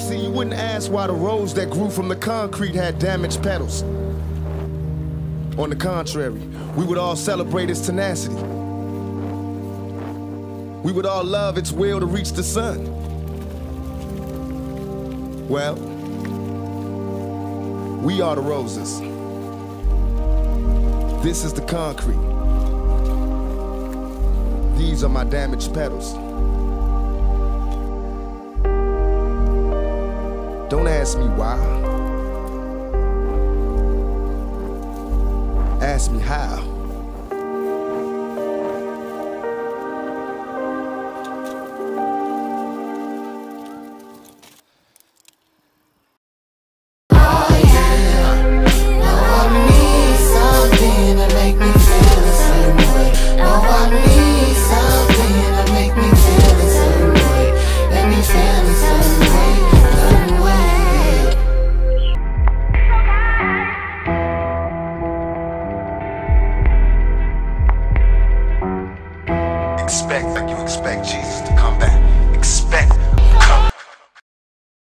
see, you wouldn't ask why the rose that grew from the concrete had damaged petals. On the contrary, we would all celebrate its tenacity. We would all love its will to reach the sun. Well, we are the roses. This is the concrete. These are my damaged petals. Don't ask me why. Ask me how. Expect Jesus to come back.